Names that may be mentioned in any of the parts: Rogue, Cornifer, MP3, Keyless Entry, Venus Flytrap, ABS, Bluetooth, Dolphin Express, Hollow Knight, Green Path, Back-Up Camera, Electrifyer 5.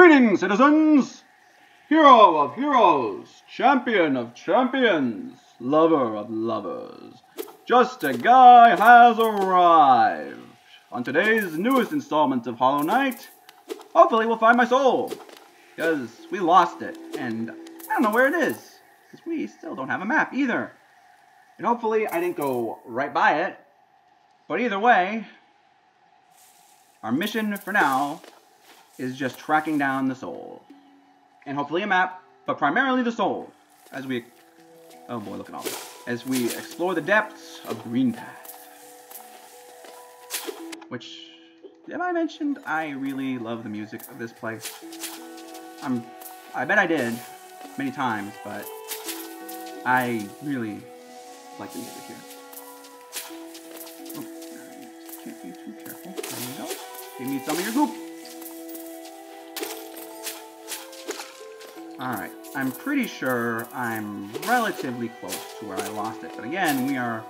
Greetings, citizens! Hero of heroes, champion of champions, lover of lovers, just a guy has arrived! On today's newest installment of Hollow Knight, hopefully we'll find my soul, because we lost it, and I don't know where it is, because we still don't have a map either. And hopefully I didn't go right by it, but either way, our mission for now is just tracking down the soul. And hopefully a map, but primarily the soul, as we... oh boy, look at all this. As we explore the depths of Green Path. Which, have I mentioned I really love the music of this place? I bet I did, many times, but I really like the music here. Oh, can't be too careful. There you go. Give me some of your goop. Alright, I'm pretty sure I'm relatively close to where I lost it, but again, we are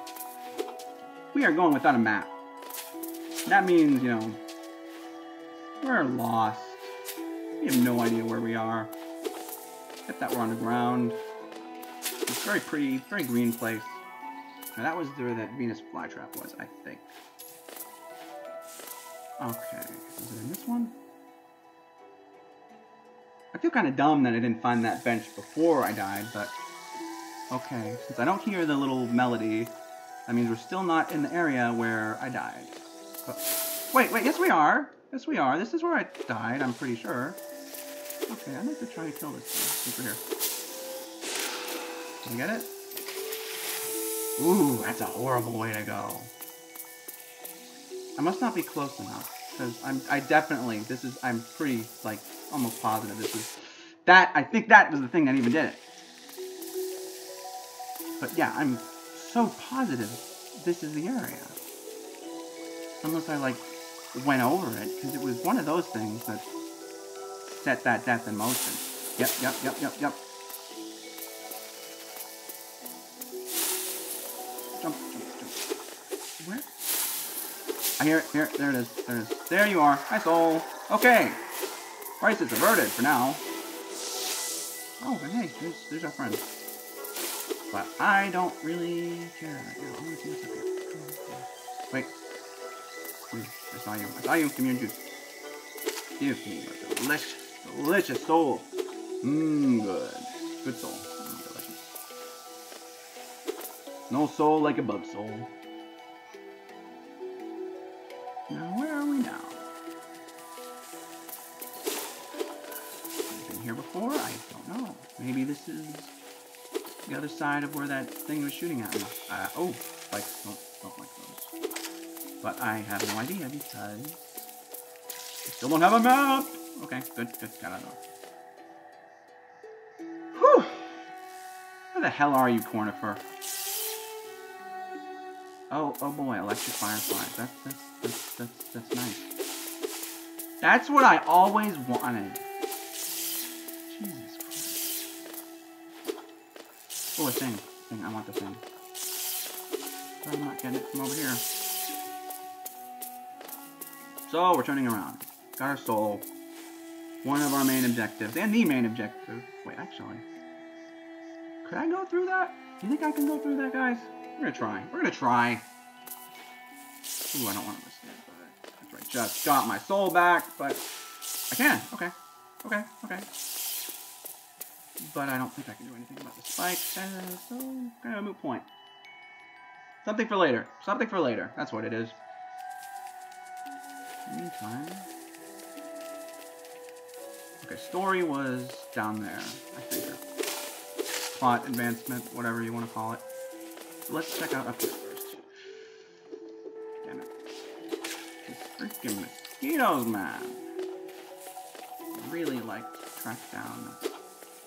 going without a map. That means, you know, we're lost. We have no idea where we are, except that we're on the ground. It's very pretty, very green place. Now that was where that Venus Flytrap was, I think. Okay, is it in this one? I feel kind of dumb that I didn't find that bench before I died, but... okay, since I don't hear the little melody, that means we're still not in the area where I died. But... wait, yes we are! Yes we are, this is where I died, I'm pretty sure. Okay, I'd like to try to kill this thing. Over here. Can I get it? Ooh, that's a horrible way to go. I must not be close enough. Because I'm pretty, like, almost positive this is... I think that was the thing that even did it. But yeah, I'm so positive this is the area. Unless I, like, went over it, because it was one of those things that set that death in motion. Yep. Jump. Where? I hear it, there it is. There you are, hi soul. Okay, crisis averted for now. Oh, but hey, there's our friend. But I don't really care right now. I want to see what's up here. Wait, I saw you, give me your juice. Give me your delicious soul. Mmm, good soul, delicious. No soul like above soul. Now, where are we now? I've been here before? I don't know. Maybe this is the other side of where that thing was shooting at me. Oh, spikes don't like those. But I have no idea because I still don't have a map! Okay, good, got out of there. Whew! Where the hell are you, Cornifer? Oh boy, Electrifyer 5. That's nice. That's what I always wanted. Jesus Christ. Oh, a thing. I want the thing. But I'm not getting it from over here. So, we're turning around. Got our soul. One of our main objectives. And the main objective. Wait, actually. Could I go through that? Do you think I can go through that, guys? We're gonna try. Ooh, I don't want to miss it, but that's right. Just got my soul back, but I can. Okay. But I don't think I can do anything about the spikes, so kind of a moot point. Something for later. That's what it is. Meantime, okay. Story was down there, I figure. Plot advancement, whatever you want to call it. Let's check out up here first. Damn it. These freaking mosquitoes, man. I really like to track down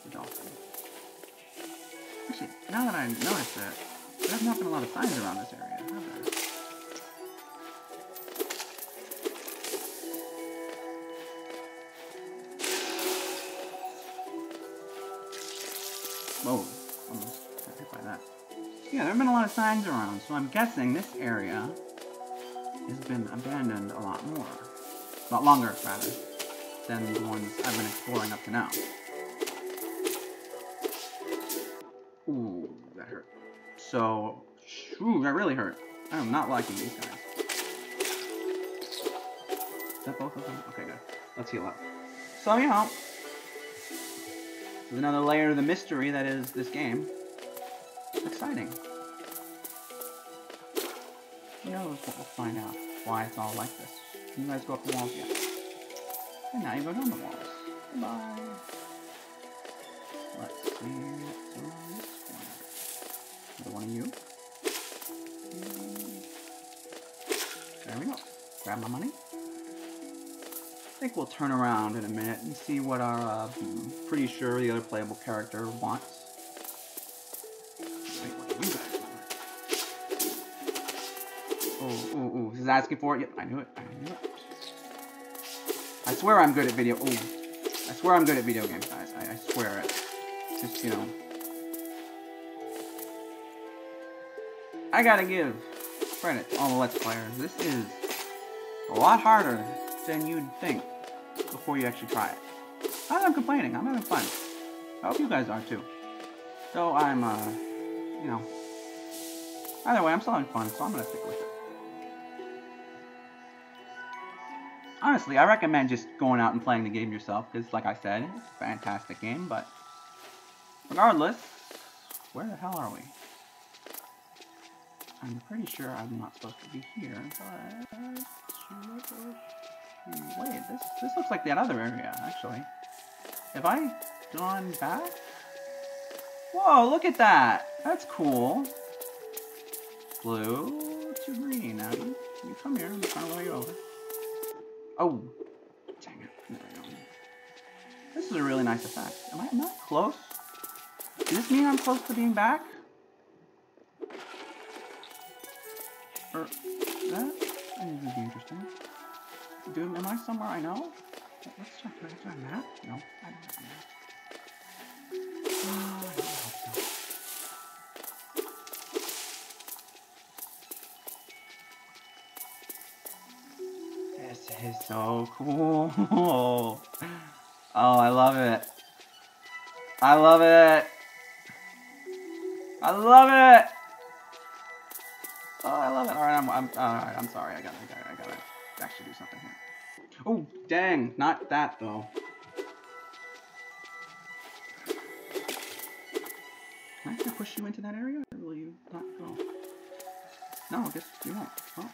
the dolphin. Actually, now that I noticed it, there's not been a lot of signs around this area, have there? Whoa, almost got hit by that. Yeah, there have been a lot of signs around, so I'm guessing this area has been abandoned a lot longer, rather. than the ones I've been exploring up to now. Ooh, that hurt. So, ooh, that really hurt. I am not liking these guys. Is that both of them? Okay, good. Let's heal up. So, you know, there's another layer of the mystery that is this game. It's exciting. You know, we'll find out why it's all like this. You guys go up the walls yet. And now you go down the walls. Goodbye. Let's see what's on this one. Another one of you. There we go. Grab my money. I think we'll turn around in a minute and see what our, I'm pretty sure the other playable character wants. Wait, what do you guys want? Ooh, ooh, ooh. This is asking for it. Yep, I knew it. I knew it. I swear I'm good at video. Ooh. I swear I'm good at video games, guys. I swear it. It's just, you know. I gotta give credit to all the Let's Players. This is a lot harder than you'd think before you actually try it. I'm not complaining. I'm having fun. I hope you guys are too. So I'm, you know, either way, I'm still having fun, so I'm gonna stick with it. Honestly, I recommend just going out and playing the game yourself, because, like I said, it's a fantastic game, but regardless, where the hell are we? I'm pretty sure I'm not supposed to be here, but wait, this looks like that other area, actually. Have I gone back? Whoa, look at that! That's cool. Blue to green, now you come here, I'm trying to roll you over. Oh, dang it. There we go. This is a really nice effect. Am I not close? Does this mean I'm close to being back? Or that? I think this would be interesting. Dude, am I somewhere I know? Let's check. Do I have my map? No, I don't have a map. I don't have to. This is so cool. Oh, I love it. I love it. I love it. Oh, I love it. All right, I'm sorry. I gotta actually do something here. Oh, dang! Not that though. Can I have to push you into that area, or will you not go? No, I guess you won't. Oh.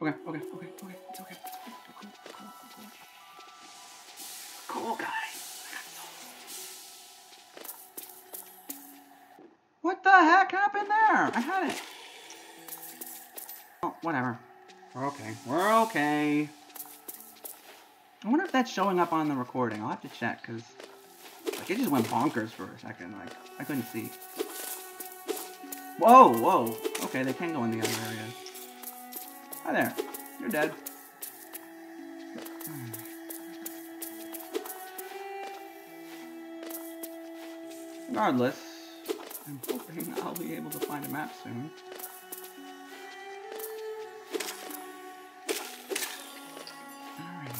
Okay, it's okay. Cool, guys. What the heck happened there? I had it. Oh, whatever. We're okay. We're okay. I wonder if that's showing up on the recording. I'll have to check, because like, it just went bonkers for a second. Like, I couldn't see. Whoa, whoa. Okay, they can go in the other area. Hi there, you're dead. Regardless, I'm hoping I'll be able to find a map soon. Alright,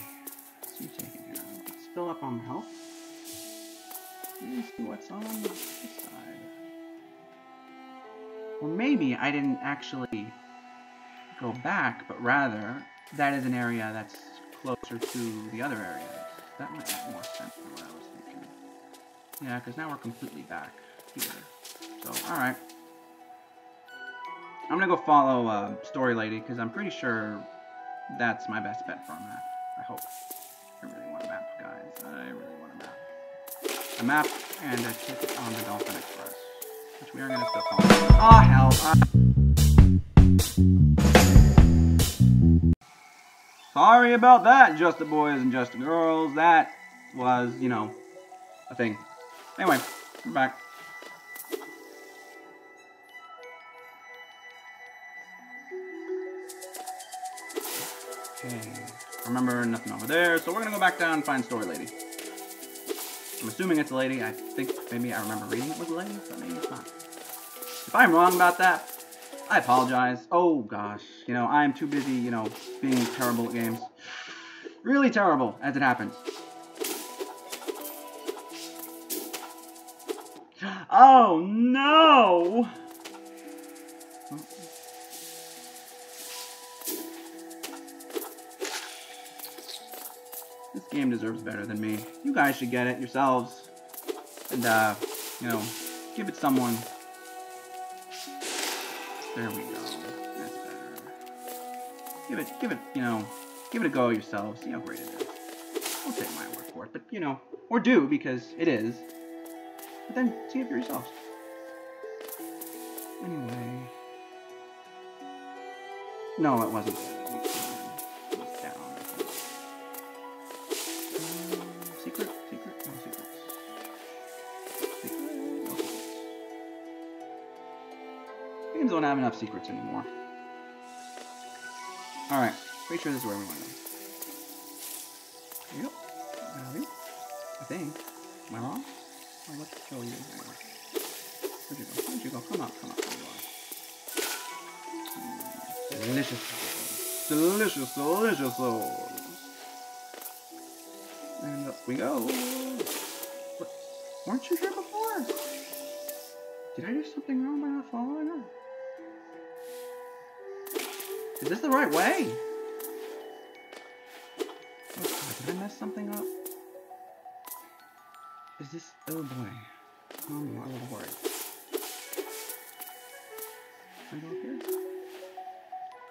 let's see taking it out. Still up on my health. Let's see what's on this side. Or maybe I didn't actually go back, but rather that is an area that's closer to the other area. That might make more sense than what I was thinking. Yeah, because now we're completely back here. So, alright. I'm gonna go follow Story Lady, because I'm pretty sure that's my best bet for a map. I hope. I really want a map, guys. I really want a map. A map and a ticket on the Dolphin Express, which we are gonna still follow. Oh, hell. Sorry about that, just the boys and just the girls. That was, you know, a thing. Anyway, we're back. Okay, remember nothing over there, so we're gonna go back down and find Story Lady. I'm assuming it's a lady. I think maybe I remember reading it was a lady, but maybe it's not. If I'm wrong about that, I apologize. Oh gosh, you know, I'm too busy, you know, being terrible at games. Really terrible, as it happens. Oh no! This game deserves better than me. You guys should get it yourselves. And, you know, give it someone. There we go. That's better. Give it, you know, give it a go yourselves. See how great it is. Don't take my word for it, but, you know, or do, because it is. But then, see it for yourselves. Anyway. No, it wasn't. It was down. Secret? Secret? No secrets. Secret? No secrets. Games don't have enough secrets anymore. Alright. Pretty sure this is where we want to go. There you go. There we go. I think. Am I wrong? Oh, let's show you. Where'd you go? Where'd you go? Come up, come up. There you are. Delicious. Delicious, delicious soul. And up we go. What? Weren't you here before? Did I do something wrong by not following her? Is this the right way? Oh, God, did I mess something up? Is this... oh boy. I'm a little worried. Can I go up here?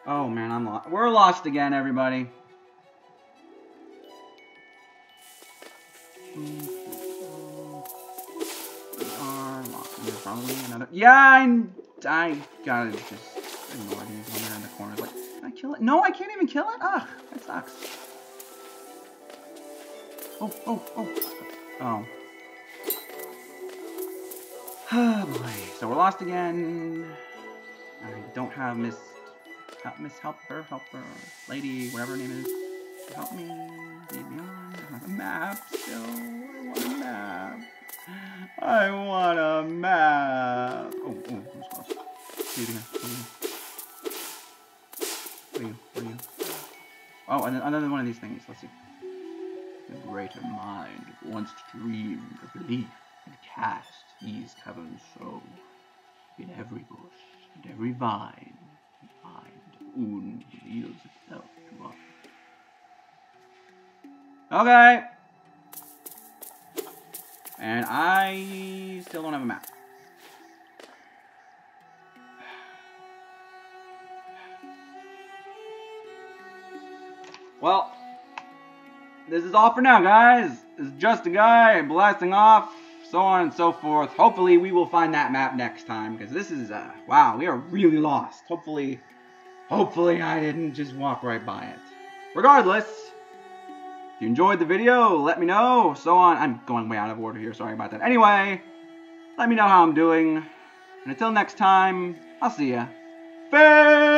Oh man, I'm lost. We're lost again, everybody. We are lost. There's probably another... yeah, I gotta just ignore these when they're in the corner. Like, can I kill it? No, I can't even kill it? Ugh, that sucks. Oh, oh, oh. Oh. Oh boy, so we're lost again. I don't have Miss Helper, Lady, whatever her name is. Help me, leave me on. I have a map still. I want a map. I want a map. Oh, oh, I'm close. What are you? What are you? Oh, and another one of these things. Let's see. The greater mind once dreamed of relief and cast these caverns so, in every bush and every vine, the mind oon reveals itself to us. Okay! And I still don't have a map. Well, this is all for now, guys. It's just a guy blasting off. So on and so forth. Hopefully we will find that map next time, because this is, wow, we are really lost. Hopefully I didn't just walk right by it. Regardless, if you enjoyed the video, let me know, so on. I'm going way out of order here, sorry about that. Anyway, let me know how I'm doing, and until next time, I'll see ya. Peace!